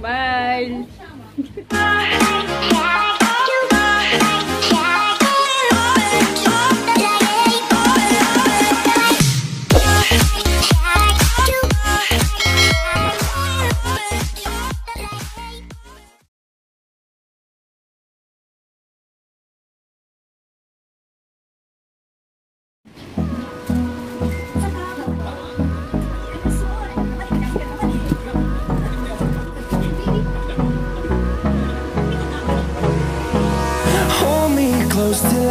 Bye. Till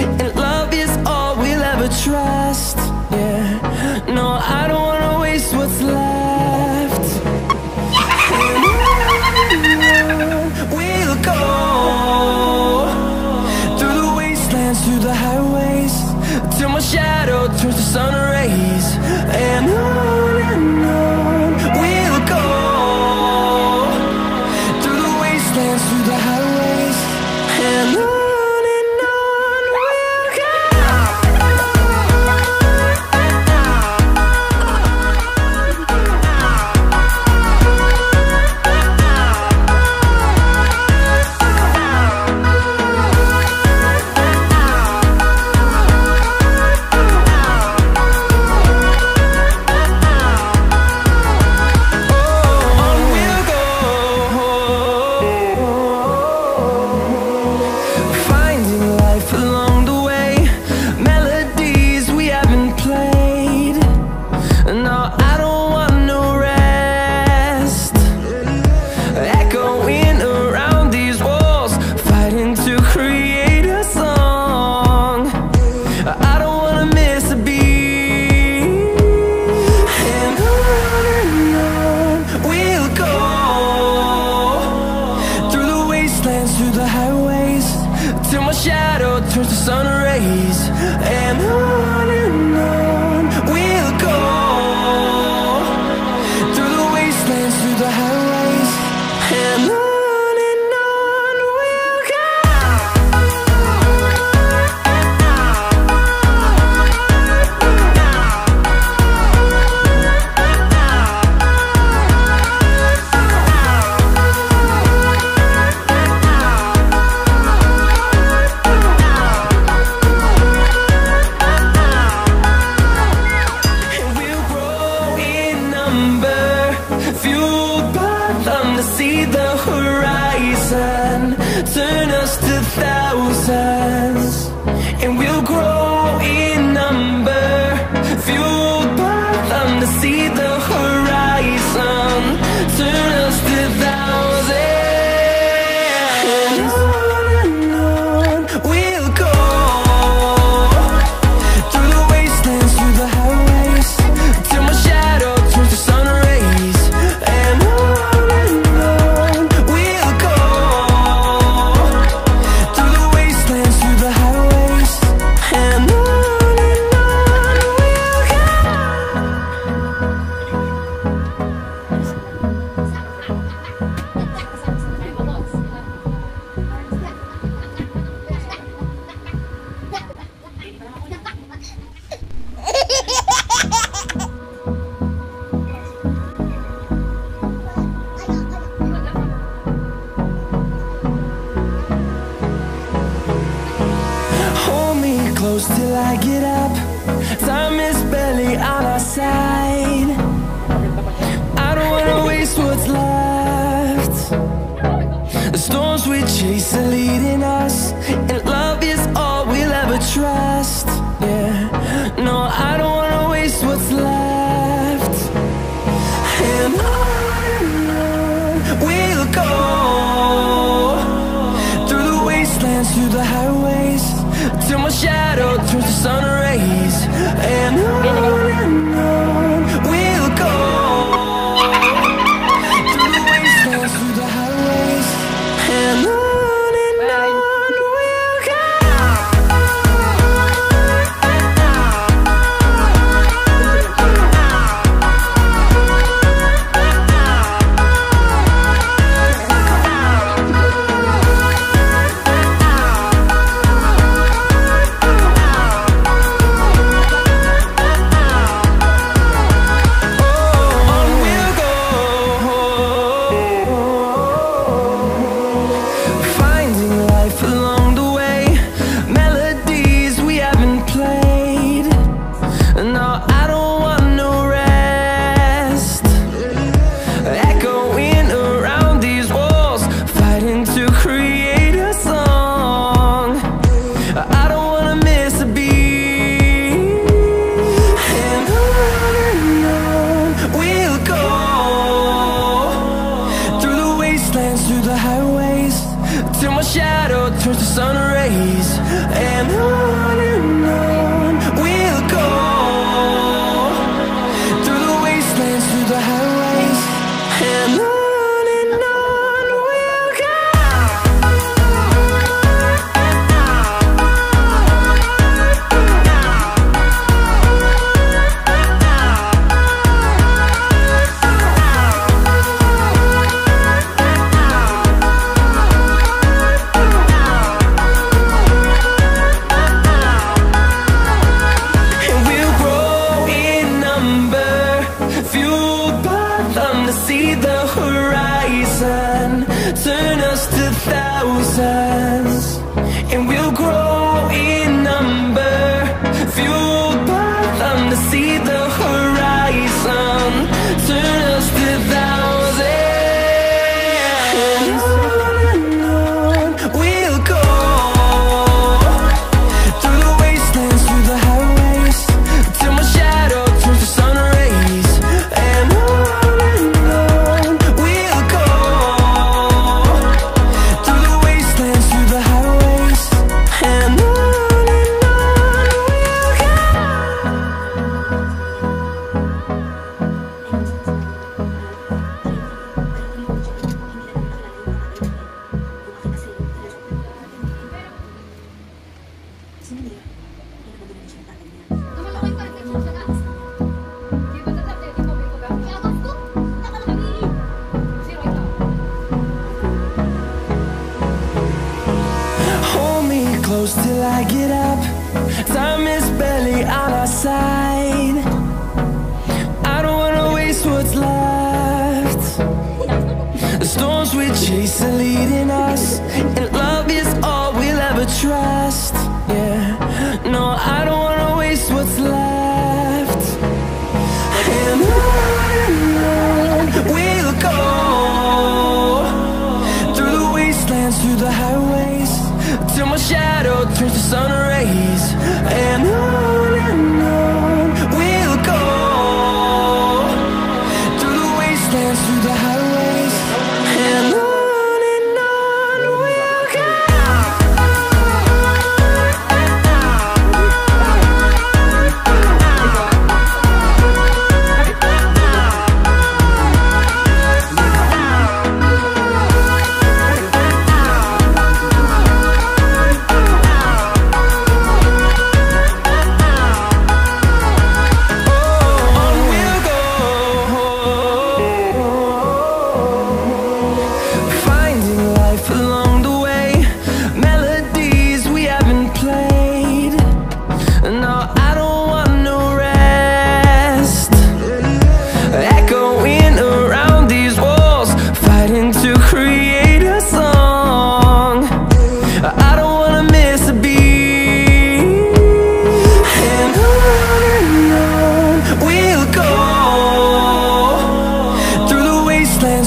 and love is all we'll ever trust. Yeah, no, I don't wanna waste what's left. And we'll go through the wastelands, through the highways, till my shadow turns to sun rays. And on we'll go, through the wastelands, through the highways, and on. Through the highways, till my shadow turns to sun rays, and on we'll go, through the wastelands, through the highways, and on we'll go. Turn us to thousands, and we'll grow in number, fueled by them to see the horizon. Turn us to thousands, and on we'll go, through the wastelands, through the highways, till my shadow turns to sun rays, till I get up. Time is barely on our side. I don't wanna waste what's left. The storms we chase are leading us, and love is all we'll ever trust. Yeah, no, I don't wanna waste what's left. And on we'll go, through the wastelands, through the highways, till my shadow turns to sun rays, and on we'll go, through the wastelands, through the highways, and on we'll go. the highways till my shadow turns to sun rays, and on we'll go through the wastelands, through the highways, and on we'll go. Turn us to thousands, and we'll grow in number, fueled by them to see the horizon. Turn us to thousands, and on we'll go, through the wastelands, through the highways, till my shadow turns to sun rays, till I get up. Time is barely on our side. I don't wanna waste what's left. The storms we chase are leading us, and love is all we'll ever trust. Yeah, no, I don't wanna waste what's left. And on we'll go, through the wastelands, through the highways, till my shadow turns to sun rays, and on we'll go, through the wastelands, through the highways, and on we'll go.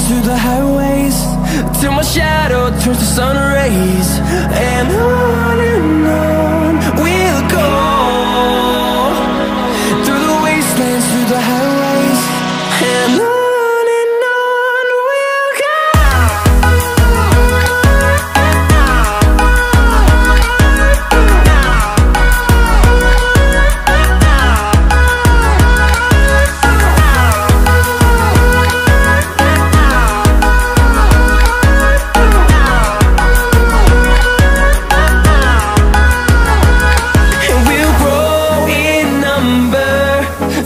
Through the highways, till my shadow turns to sun rays, and on we'll go, through the wastelands, through the highways, and on we'll go.